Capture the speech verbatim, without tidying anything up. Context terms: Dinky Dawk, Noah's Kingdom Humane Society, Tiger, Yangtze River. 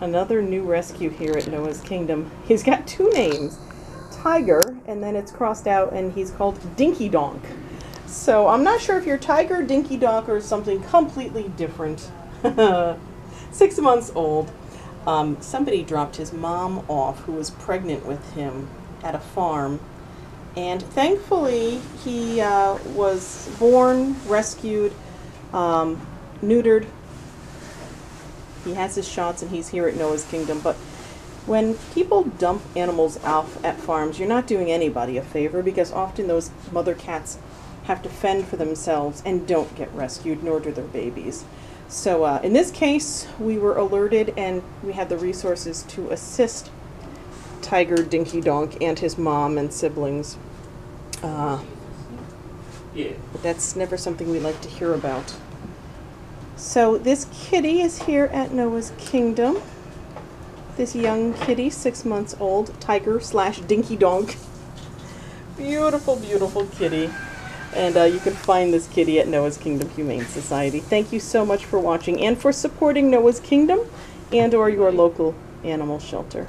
Another new rescue here at Noah's Kingdom. He's got two names, Tiger, and then it's crossed out and he's called Dinky Dawk. So I'm not sure if you're Tiger, Dinky Dawk, or something completely different. Six months old. Um, somebody dropped his mom off, who was pregnant with him, at a farm. And thankfully, he uh, was born, rescued, um, neutered. He has his shots and he's here at Noah's Kingdom. But when people dump animals off at farms, you're not doing anybody a favor, because often those mother cats have to fend for themselves and don't get rescued, nor do their babies. So uh, in this case, we were alerted and we had the resources to assist Tiger, Dinky Dawk, and his mom and siblings. Uh, yeah. But that's never something we like to hear about. So this kitty is here at Noah's Kingdom. This young kitty, six months old, Tiger slash Dinky Dawk. Beautiful, beautiful kitty. And uh, you can find this kitty at Noah's Kingdom Humane Society. Thank you so much for watching and for supporting Noah's Kingdom and or your local animal shelter.